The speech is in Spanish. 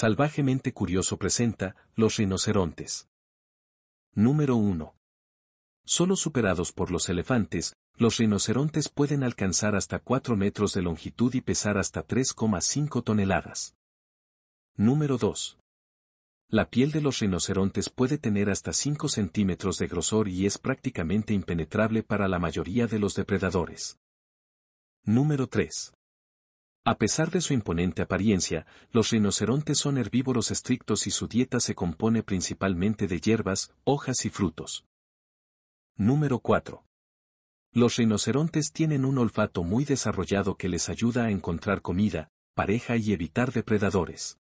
Salvajemente curioso presenta los rinocerontes. Número 1. Solo superados por los elefantes, los rinocerontes pueden alcanzar hasta 4 metros de longitud y pesar hasta 3,5 toneladas. Número 2. La piel de los rinocerontes puede tener hasta 5 centímetros de grosor y es prácticamente impenetrable para la mayoría de los depredadores. Número 3. A pesar de su imponente apariencia, los rinocerontes son herbívoros estrictos y su dieta se compone principalmente de hierbas, hojas y frutos. Número 4. Los rinocerontes tienen un olfato muy desarrollado que les ayuda a encontrar comida, pareja y evitar depredadores.